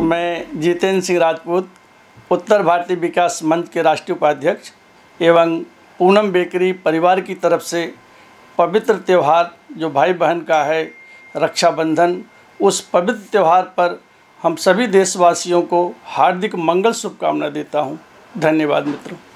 मैं जितेंद्र सिंह राजपूत, उत्तर भारतीय विकास मंच के राष्ट्रीय उपाध्यक्ष एवं पूनम बेकरी परिवार की तरफ से पवित्र त्यौहार जो भाई बहन का है रक्षाबंधन, उस पवित्र त्यौहार पर हम सभी देशवासियों को हार्दिक मंगल शुभकामना देता हूं। धन्यवाद मित्रों।